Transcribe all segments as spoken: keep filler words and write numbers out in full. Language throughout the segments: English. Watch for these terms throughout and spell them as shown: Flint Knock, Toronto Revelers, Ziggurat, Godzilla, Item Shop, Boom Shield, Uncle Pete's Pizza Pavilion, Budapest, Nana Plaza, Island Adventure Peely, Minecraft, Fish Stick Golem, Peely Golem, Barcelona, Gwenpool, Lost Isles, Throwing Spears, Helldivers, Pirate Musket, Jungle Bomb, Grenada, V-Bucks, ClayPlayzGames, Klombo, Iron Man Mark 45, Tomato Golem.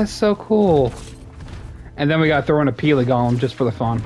That's so cool. And then we got throwing a Peely Golem just for the fun.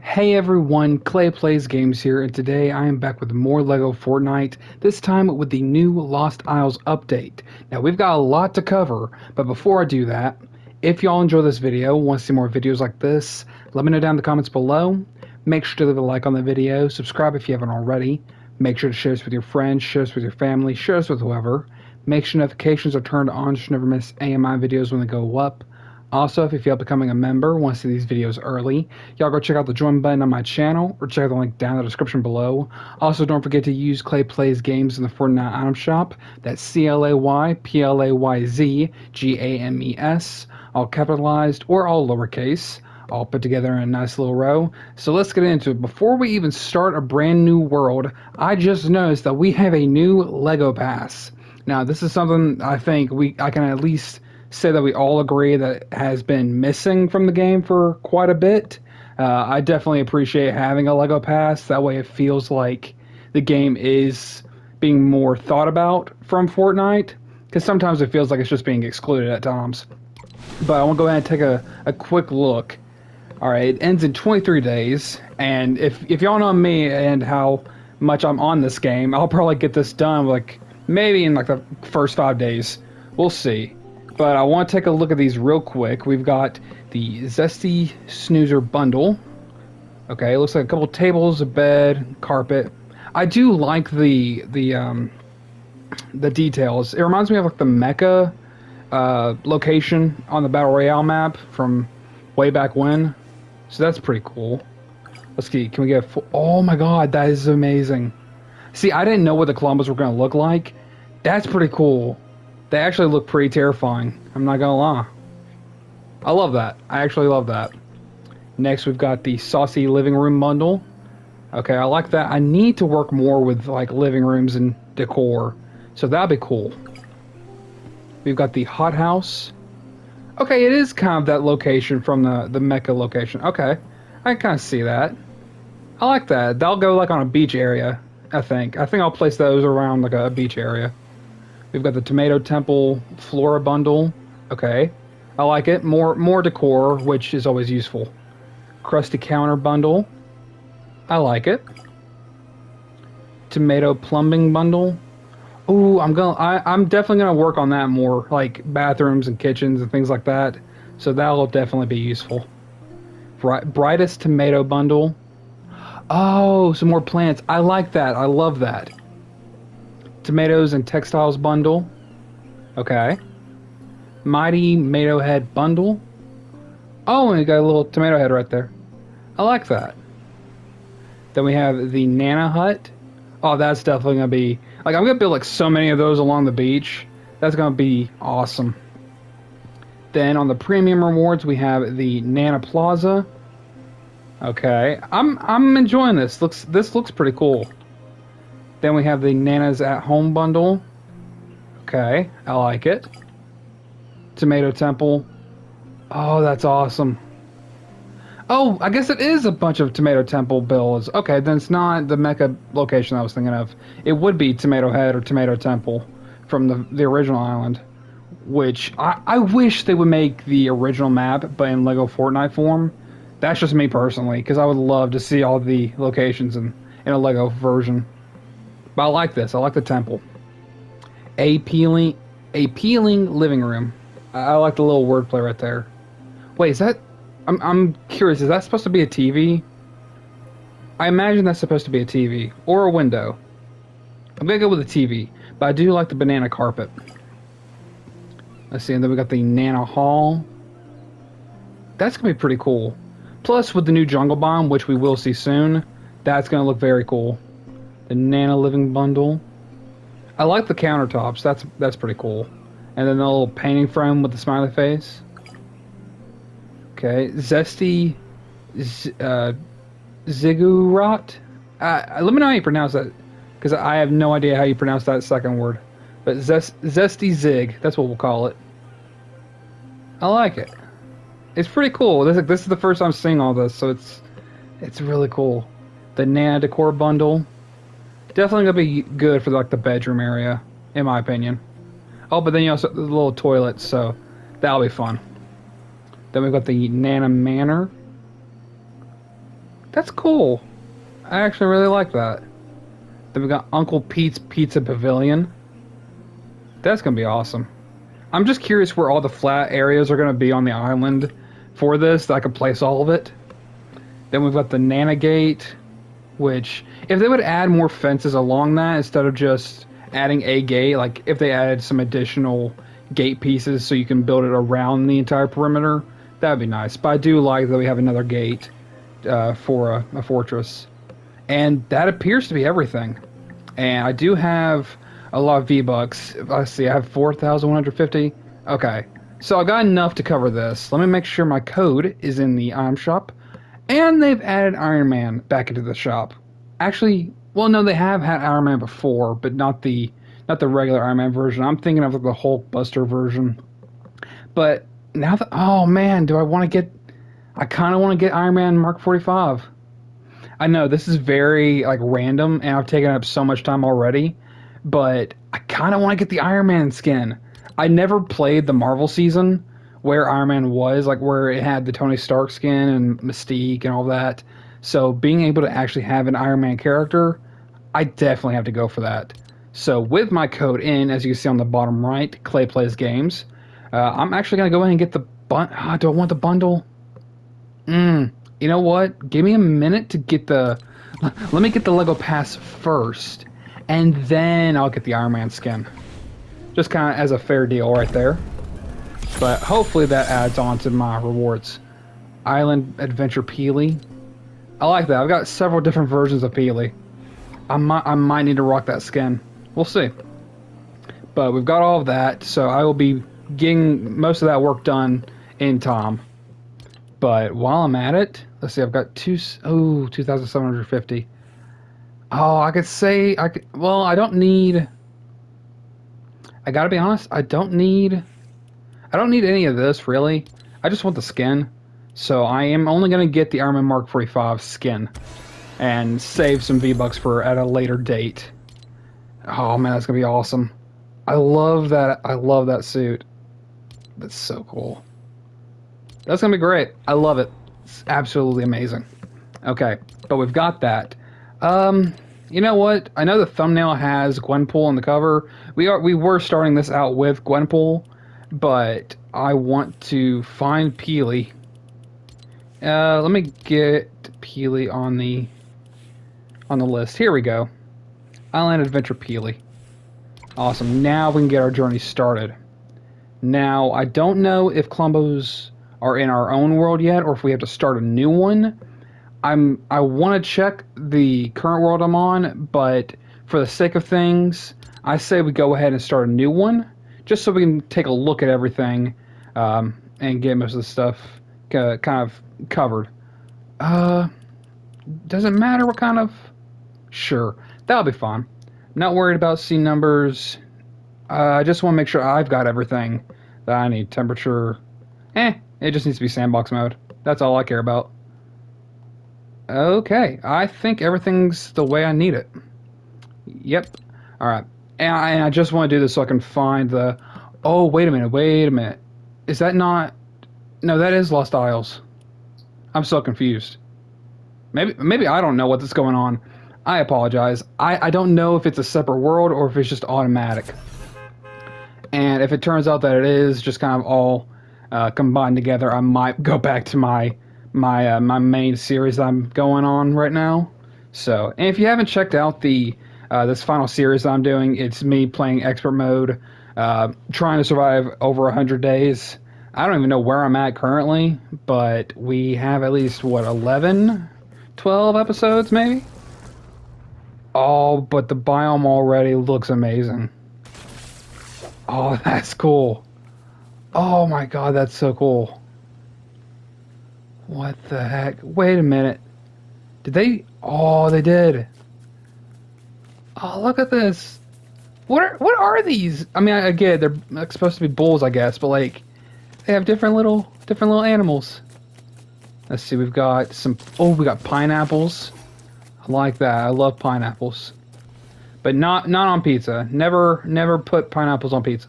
Hey everyone, ClayPlayzGames here, and today I am back with more LEGO Fortnite, this time with the new Lost Isles update. Now we've got a lot to cover, but before I do that, if y'all enjoy this video, want to see more videos like this, let me know down in the comments below. Make sure to leave a like on the video, subscribe if you haven't already, make sure to share this with your friends, share this with your family, share this with whoever. Make sure notifications are turned on so you never miss A M I videos when they go up. Also, if you feel becoming a member, want to see these videos early, y'all go check out the join button on my channel or check out the link down in the description below. Also, don't forget to use Clay Plays Games in the Fortnite item shop. That's C L A Y P L A Y Z G A M E S, all capitalized or all lowercase, all put together in a nice little row. So let's get into it. Before we even start a brand new world, I just noticed that we have a new LEGO Pass. Now, this is something I think we I can at least say that we all agree that has been missing from the game for quite a bit. Uh, I definitely appreciate having a LEGO Pass. That way it feels like the game is being more thought about from Fortnite, because sometimes it feels like it's just being excluded at times. But I want to go ahead and take a, a quick look. All right, it ends in twenty-three days, and if, if y'all know me and how much I'm on this game, I'll probably get this done like maybe in like the first five days. We'll see. But I want to take a look at these real quick. We've got the Zesty Snoozer bundle. Okay, it looks like a couple tables, a bed, carpet. I do like the the um, the details. It reminds me of like the mecha uh, location on the Battle Royale map from way back when. So that's pretty cool. Let's see. Can we get a full? Oh my God, that is amazing. See, I didn't know what the Klombos were going to look like. That's pretty cool. They actually look pretty terrifying, I'm not gonna lie. I love that. I actually love that. Next, we've got the Saucy Living Room Bundle. Okay, I like that. I need to work more with, like, living rooms and decor, so that'd be cool. We've got the Hot House. Okay, it is kind of that location from the, the mecha location. Okay, I can kind of see that. I like that. That'll go, like, on a beach area, I think. I think I'll place those around, like, a beach area. We've got the Tomato Temple Flora Bundle. Okay. I like it. More more decor, which is always useful. Krusty Counter Bundle. I like it. Tomato Plumbing Bundle. Ooh, I'm gonna I, I'm definitely gonna work on that more, like bathrooms and kitchens and things like that. So that'll definitely be useful. Bright, brightest Tomato Bundle. Oh, some more plants. I like that. I love that. Tomatoes and Textiles Bundle. Okay. Mighty Tomato Head Bundle. Oh, and you got a little tomato head right there. I like that. Then we have the Nana Hut. Oh, that's definitely going to be... Like, I'm going to build, like, so many of those along the beach. That's going to be awesome. Then on the Premium Rewards, we have the Nana Plaza. Okay. I'm, I'm enjoying this. Looks, this looks pretty cool. Then we have the Nana's at Home Bundle. Okay, I like it. Tomato Temple. Oh, that's awesome. Oh, I guess it is a bunch of Tomato Temple builds. Okay, then it's not the mecha location I was thinking of. It would be Tomato Head or Tomato Temple from the, the original island, which I, I wish they would make the original map, but in LEGO Fortnite form. That's just me personally, because I would love to see all the locations in, in a LEGO version. But I like this. I like the temple. Appealing, appealing living room. I like the little wordplay right there. Wait, is that... I'm, I'm curious. Is that supposed to be a T V? I imagine that's supposed to be a T V. Or a window. I'm going to go with a T V. But I do like the banana carpet. Let's see. And then we got the Nana Hall. That's going to be pretty cool. Plus, with the new Jungle Bomb, which we will see soon, that's going to look very cool. The Nana Living Bundle. I like the countertops. That's that's pretty cool. And then the little painting frame with the smiley face. Okay. Zesty Z uh, Ziggurat. Uh, let me know how you pronounce that, because I have no idea how you pronounce that second word. But zest Zesty Zig. That's what we'll call it. I like it. It's pretty cool. This, this is the first time seeing all this, so it's, it's really cool. The Nana Decor Bundle. Definitely gonna be good for like the bedroom area, in my opinion. Oh, but then you also have the little toilets, so That'll be fun. Then we've got the Nana Manor. That's cool. I actually really like that. Then we got Uncle Pete's Pizza Pavilion. That's going to be awesome. I'm just curious where all the flat areas are going to be on the island for this, that I could place all of it. Then we've got the Nana Gate, which, if they would add more fences along that instead of just adding a gate, like if they added some additional gate pieces so you can build it around the entire perimeter, that would be nice. But I do like that we have another gate uh, for a, a fortress. And that appears to be everything. And I do have a lot of V-Bucks. Let's see, I have four thousand one hundred fifty. Okay, so I've got enough to cover this. Let me make sure my code is in the item shop. And they've added Iron Man back into the shop. Actually, well, no, they have had Iron Man before, but not the not the regular Iron Man version. I'm thinking of the Hulk Buster version. But now that... Oh, man, do I want to get... I kind of want to get Iron Man Mark forty-five. I know this is very like random and I've taken up so much time already, but I kind of want to get the Iron Man skin. I never played the Marvel season where Iron Man was, like where it had the Tony Stark skin and Mystique and all that. So being able to actually have an Iron Man character, I definitely have to go for that. So with my code in, as you can see on the bottom right, ClayPlayzGames, uh, I'm actually going to go in and get the bun. Oh, do I want the bundle? Mmm. You know what? Give me a minute to get the... Let me get the LEGO Pass first, and then I'll get the Iron Man skin. Just kind of as a fair deal right there. But hopefully that adds on to my rewards. Island Adventure Peely. I like that. I've got several different versions of Peely. I might, I might need to rock that skin. We'll see. But we've got all of that, so I will be getting most of that work done in time. But while I'm at it, let's see, I've got two, oh, two thousand seven hundred fifty. Oh, I could say, I could, well, I don't need, I gotta be honest, I don't need, I don't need any of this, really. I just want the skin. So I am only gonna get the Iron Man Mark forty-five skin and save some V-Bucks for at a later date. Oh man, that's gonna be awesome. I love that, I love that suit. That's so cool. That's going to be great. I love it. It's absolutely amazing. Okay, but we've got that. Um, you know what? I know the thumbnail has Gwenpool on the cover. We are we were starting this out with Gwenpool, but I want to find Peely. Uh, let me get Peely on the on the list. Here we go. Island Adventure Peely. Awesome. Now we can get our journey started. Now, I don't know if Klombos are in our own world yet, or if we have to start a new one. I'm I want to check the current world I'm on, but for the sake of things, I say we go ahead and start a new one, just so we can take a look at everything um, and get most of the stuff uh, kind of covered. Uh, doesn't matter what kind of... Sure, that'll be fine. Not worried about scene numbers. Uh, I just want to make sure I've got everything that I need. Temperature, eh. It just needs to be sandbox mode. That's all I care about. Okay, I think everything's the way I need it. Yep. Alright. And I, and I just want to do this so I can find the... Oh, wait a minute, wait a minute. Is that not... No, that is Lost Isles. I'm so confused. Maybe maybe I don't know what's going on. I apologize. I, I don't know if it's a separate world or if it's just automatic. And if it turns out that it is just kind of all... Uh, combined together, I might go back to my my uh, my main series that I'm going on right now. So, and if you haven't checked out the uh, this final series that I'm doing, it's me playing expert mode, uh, trying to survive over one hundred days. I don't even know where I'm at currently, but we have at least, what, eleven, twelve episodes maybe? Oh, but the biome already looks amazing. Oh, that's cool. Oh my god, that's so cool. What the heck? Wait a minute. Did they... Oh, they did. Oh, look at this. What are, what are these? I mean, again, they're like, supposed to be bulls, I guess, but like, they have different little, different little animals. Let's see, we've got some... Oh, we got pineapples. I like that. I love pineapples. But not, not on pizza. Never, never put pineapples on pizza.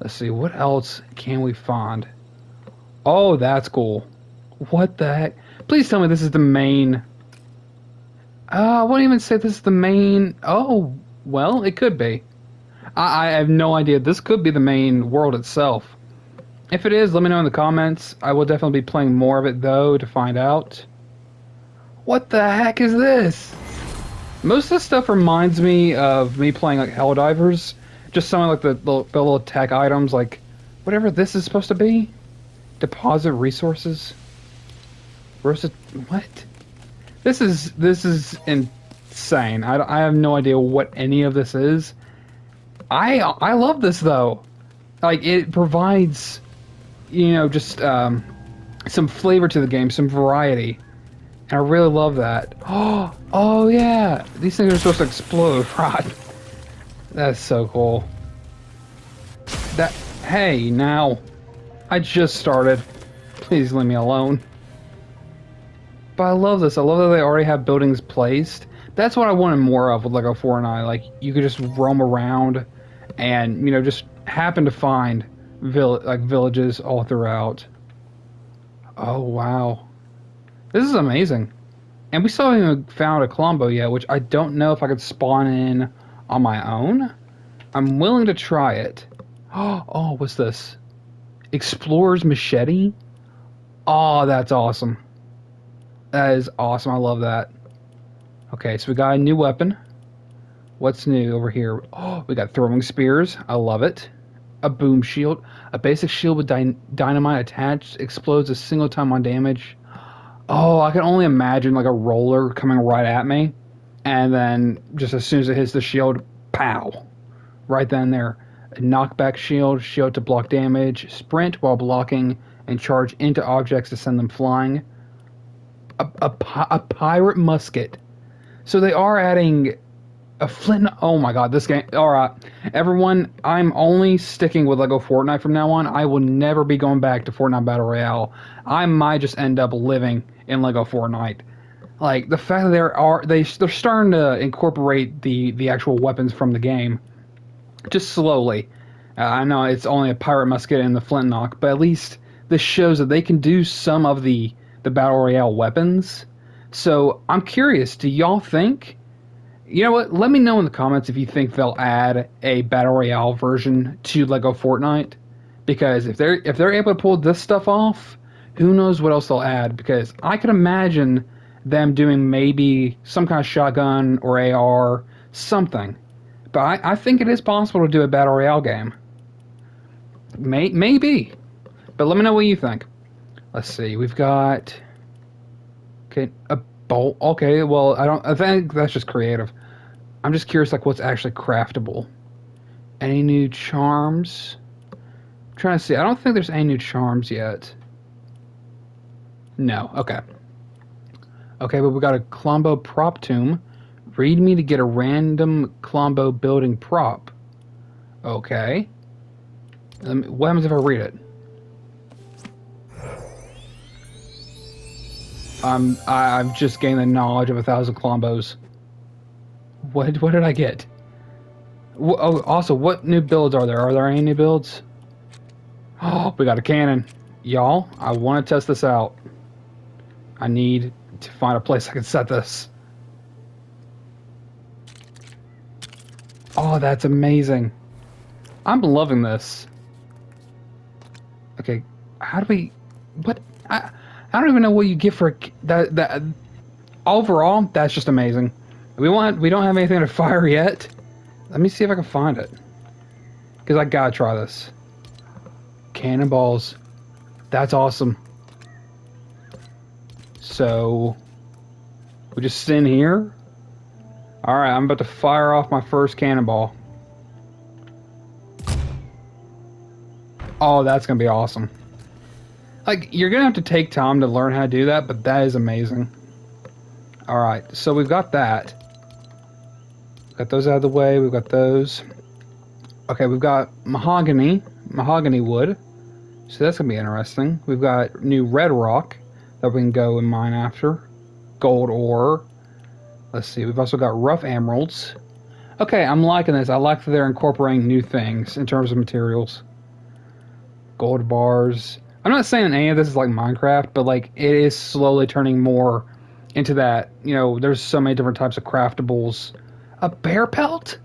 Let's see, what else can we find? Oh, that's cool. What the heck? Please tell me this is the main... Uh, I wouldn't even say this is the main... Oh, well, it could be. I, I have no idea. This could be the main world itself. If it is, let me know in the comments. I will definitely be playing more of it, though, to find out. What the heck is this? Most of this stuff reminds me of me playing, like, Helldivers. Just some of, like, the little, the little tech items, like, whatever this is supposed to be. Deposit resources. Roasted, what? This is, this is insane. I, I have no idea what any of this is. I, I love this, though. Like, it provides, you know, just um, some flavor to the game, some variety. And I really love that. Oh, oh yeah! These things are supposed to explode, right? That's so cool. That, hey, now. I just started. Please leave me alone. But I love this. I love that they already have buildings placed. That's what I wanted more of with LEGO Fortnite. Like, you could just roam around and, you know, just happen to find vill like villages all throughout. Oh, wow. This is amazing. And we still haven't even found a Klombo yet, which I don't know if I could spawn in on my own. I'm willing to try it. Oh, what's this? Explorer's Machete? Oh, that's awesome. That is awesome. I love that. Okay, so we got a new weapon. What's new over here? Oh, we got Throwing Spears. I love it. A Boom Shield. A basic shield with dy dynamite attached. Explodes a single time on damage. Oh, I can only imagine like a roller coming right at me. And then just as soon as it hits the shield, pow. Right then and there. A knockback shield. Shield to block damage. Sprint while blocking. And charge into objects to send them flying. A, a, pi a Pirate Musket. So they are adding... A Flint... Oh my god, this game... Alright. Everyone, I'm only sticking with LEGO Fortnite from now on. I will never be going back to Fortnite Battle Royale. I might just end up living in LEGO Fortnite. Like, the fact that there are... They, they're starting to incorporate the, the actual weapons from the game. Just slowly. Uh, I know it's only a Pirate Musket and the Flint Knock, but at least this shows that they can do some of the, the Battle Royale weapons. So, I'm curious. Do y'all think... You know what? Let me know in the comments if you think they'll add a Battle Royale version to LEGO Fortnite. Because if they're if they're able to pull this stuff off, who knows what else they'll add. Because I could imagine them doing maybe some kind of shotgun or A R, something. But I, I think it is possible to do a Battle Royale game. May, maybe. But let me know what you think. Let's see. We've got... Okay, a bolt. Okay, well, I don't... I think that's just creative. I'm just curious, like, what's actually craftable. Any new charms? I'm trying to see. I don't think there's any new charms yet. No. Okay. Okay, but we got a Klombo prop tomb. Read me to get a random Klombo building prop. Okay. Um, what happens if I read it? I'm, I've just gained the knowledge of a thousand Klombos. What, what did I get? What, oh, also, what new builds are there? Are there any new builds? Oh, we got a cannon. Y'all, I want to test this out. I need to find a place I can set this. Oh, that's amazing. I'm loving this. Okay, how do we... What... I... I don't even know what you get for that. That overall, that's just amazing. We want we don't have anything to fire yet. Let me see if I can find it, because I gotta try this. Cannonballs, that's awesome. So we just sit in here. All right, I'm about to fire off my first cannonball. Oh, that's gonna be awesome. Like, you're going to have to take time to learn how to do that, but that is amazing. Alright, so we've got that. Got those out of the way, we've got those. Okay, we've got mahogany, mahogany wood. So that's going to be interesting. We've got new red rock that we can go and mine after. Gold ore. Let's see, we've also got rough emeralds. Okay, I'm liking this. I like that they're incorporating new things in terms of materials. gold bars. I'm not saying any of this is like Minecraft, but like it is slowly turning more into that. You know, there's so many different types of craftables. A bear pelt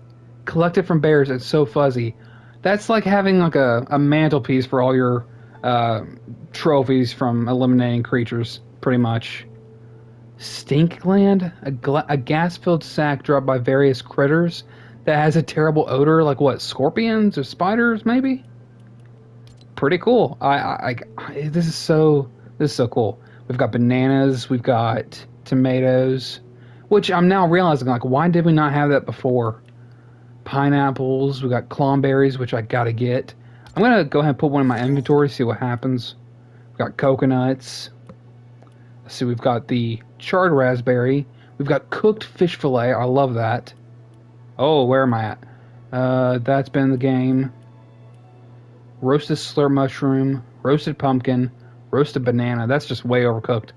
collected from bears. It's so fuzzy. That's like having like a, a mantelpiece for all your uh, trophies from eliminating creatures, pretty much. Stink gland, a, gla a gas-filled sack dropped by various critters that has a terrible odor, like what, scorpions or spiders, maybe? Pretty cool. I, I, I this is so this is so cool. We've got bananas, we've got tomatoes, which I'm now realizing, like, why did we not have that before? Pineapples, we got clomberries, which I gotta get. I'm gonna go ahead and put one in my inventory, see what happens. We've got coconuts. Let's see, we've got the charred raspberry. We've got cooked fish fillet. I love that. Oh, where am I at? Uh, that's been the game. Roasted slur mushroom, roasted pumpkin, roasted banana. That's just way overcooked.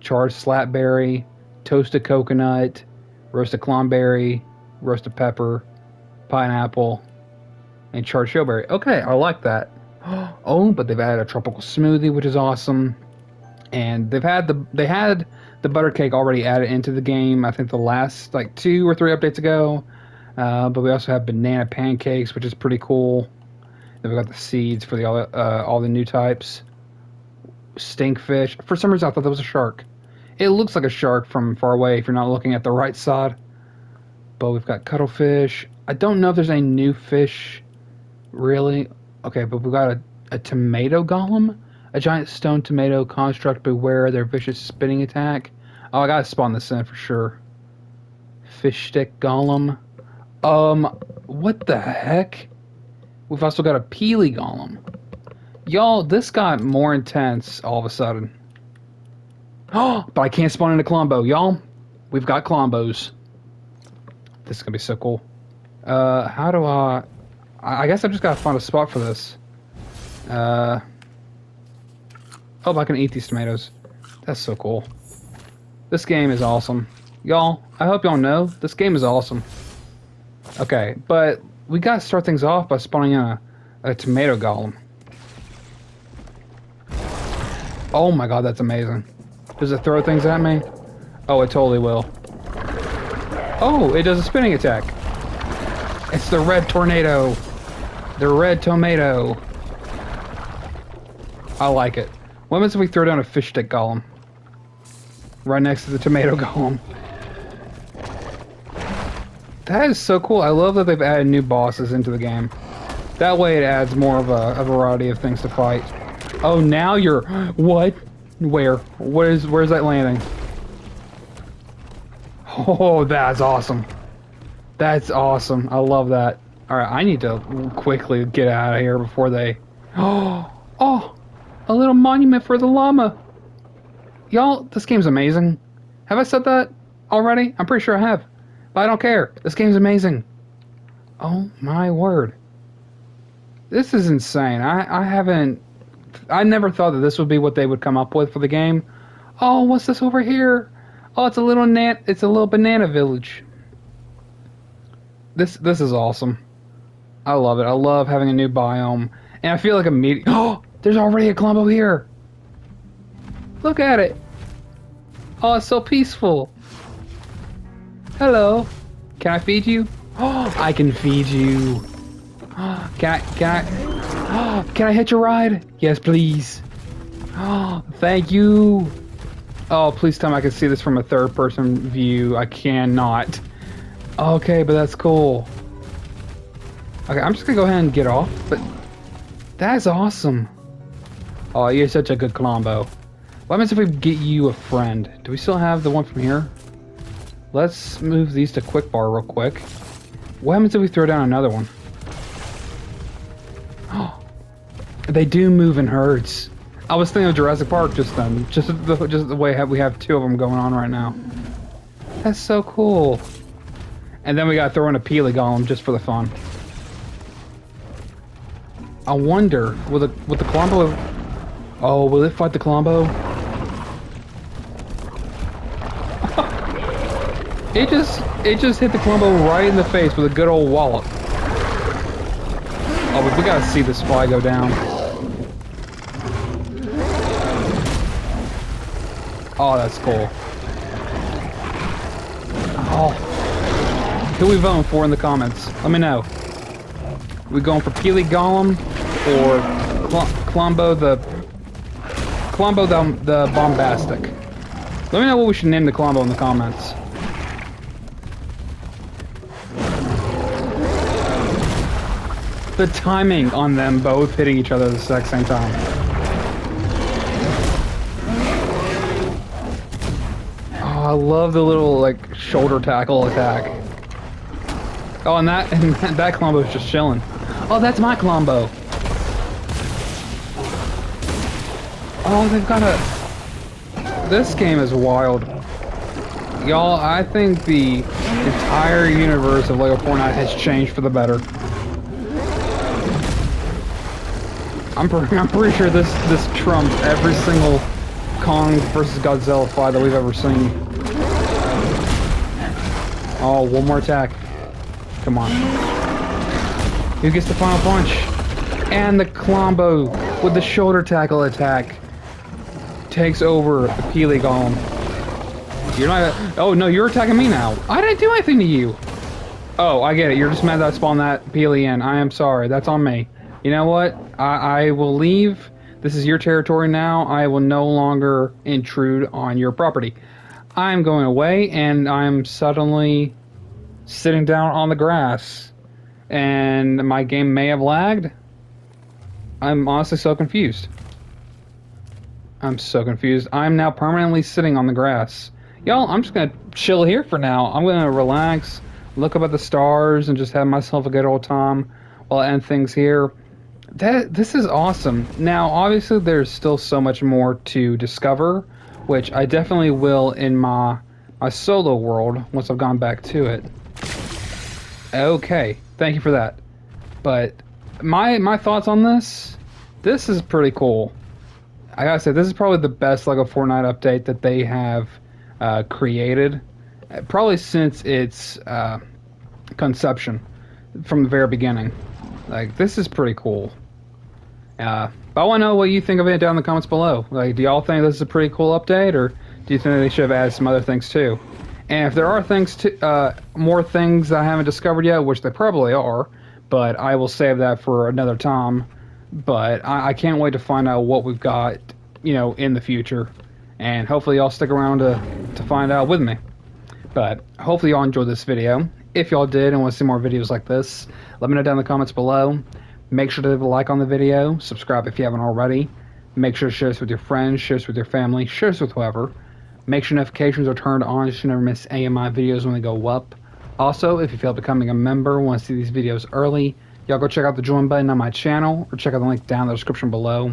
Charred slatberry, toasted coconut, roasted clomberry, roasted pepper, pineapple, and charred shellberry. Okay, I like that. Oh, but they've added a tropical smoothie, which is awesome. And they've had the they had the butter cake already added into the game, I think the last like two or three updates ago. Uh, but we also have banana pancakes, which is pretty cool. Then we got the seeds for the uh, all the new types. Stinkfish. For some reason, I thought that was a shark. It looks like a shark from far away if you're not looking at the right side. But we've got cuttlefish. I don't know if there's any new fish, really. Okay, but we've got a, a tomato golem. A giant stone tomato construct, beware their vicious spitting attack. Oh, I gotta spawn this in for sure. Fish Stick Golem. Um, what the heck? We've also got a Peely Golem. Y'all, this got more intense all of a sudden. Oh, but I can't spawn into Klombo, y'all. We've got Klombos. This is gonna be so cool. Uh, how do I... I guess I've just gotta find a spot for this. Uh... Oh, I can eat these tomatoes. That's so cool. This game is awesome. Y'all, I hope y'all know, this game is awesome. Okay, but we gotta start things off by spawning in a, a tomato golem. Oh my god, that's amazing. Does it throw things at me? Oh, it totally will. Oh, it does a spinning attack. It's the red tornado. The red tomato. I like it. What happens if we throw down a fish stick golem? Right next to the tomato golem. That is so cool. I love that they've added new bosses into the game. That way it adds more of a, a variety of things to fight. Oh, now you're... What? Where? What is, where's that landing? Oh, that's awesome. That's awesome. I love that. Alright, I need to quickly get out of here before they... Oh! Oh! A little monument for the llama. Y'all, this game's amazing. Have I said that already? I'm pretty sure I have. But I don't care. This game's amazing. Oh my word. This is insane. I, I haven't... I never thought that this would be what they would come up with for the game. Oh, what's this over here? Oh, it's a little nat... It's a little banana village. This, this is awesome. I love it. I love having a new biome. And I feel like a media... Oh! There's already a Klombo here. Look at it. Oh, it's so peaceful. Hello. Can I feed you? Oh, I can feed you. Oh, can I? Can I? Oh, can I hitch a ride? Yes, please. Oh, thank you. Oh, please tell me I can see this from a third-person view. I cannot. Okay, but that's cool. Okay, I'm just gonna go ahead and get off. But that's awesome. Oh, you're such a good Klombo. What happens if we get you a friend? Do we still have the one from here? Let's move these to Quick Bar real quick. What happens if we throw down another one? Oh, they do move in herds. I was thinking of Jurassic Park just then. Just the, just the way we have two of them going on right now. That's so cool. And then we gotta throw in a Peely Golem just for the fun. I wonder, will the, will the Klombo... Oh, will it fight the Klombo? It just it just hit the Klombo right in the face with a good old wallop. Oh, but we gotta see this fly go down. Oh, that's cool. Oh. Who we voting for in the comments? Let me know. We going for Peely Golem or Klombo the Klombo the, the Bombastic? Let me know what we should name the Klombo in the comments. The timing on them both hitting each other at the exact same time. Oh, I love the little like shoulder tackle attack. Oh, and that and that, that Klombo is just chilling. Oh, that's my Klombo. Oh, they've got a. This game is wild, y'all. I think the entire universe of LEGO Fortnite has changed for the better. I'm, pre I'm pretty sure this, this trumps every single Kong versus Godzilla fight that we've ever seen. Oh, one more attack. Come on. Who gets the final punch? And the Klombo with the shoulder tackle attack takes over the Peely Golem. You're not. Oh, no, you're attacking me now. I didn't do anything to you. Oh, I get it. You're just mad that I spawned that Peely in. I am sorry. That's on me. You know what? I, I will leave. This is your territory now. I will no longer intrude on your property. I'm going away, and I'm suddenly sitting down on the grass. And my game may have lagged. I'm honestly so confused. I'm so confused. I'm now permanently sitting on the grass. Y'all, I'm just going to chill here for now. I'm going to relax, look up at the stars, and just have myself a good old time while I end things here. That, this is awesome. Now, obviously, there's still so much more to discover, which I definitely will in my, my solo world once I've gone back to it. Okay, thank you for that. But my my thoughts on this, this is pretty cool. I gotta say, this is probably the best LEGO Fortnite update that they have uh, created, probably since its uh, conception from the very beginning. Like, this is pretty cool. Uh, but I want to know what you think of it down in the comments below. Like, do y'all think this is a pretty cool update, or do you think they should have added some other things too? And if there are things to, uh, more things that I haven't discovered yet, which they probably are, but I will save that for another time. But I, I can't wait to find out what we've got, you know, in the future. And hopefully y'all stick around to, to find out with me. But hopefully y'all enjoyed this video. If y'all did and want to see more videos like this, let me know down in the comments below. Make sure to leave a like on the video. Subscribe if you haven't already. Make sure to share this with your friends, share this with your family, share this with whoever. Make sure notifications are turned on so you never miss any of my videos when they go up. Also, if you feel becoming a member, want to see these videos early, y'all go check out the join button on my channel or check out the link down in the description below.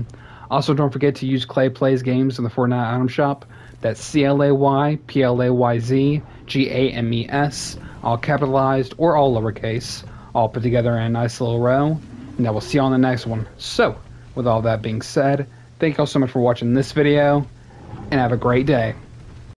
Also, don't forget to use ClayPlayzGames in the Fortnite item shop. That's C L A Y P L A Y Z G A M E S, all capitalized or all lowercase, all put together in a nice little row. And I will see you on the next one. So, with all that being said, thank you all so much for watching this video, and have a great day.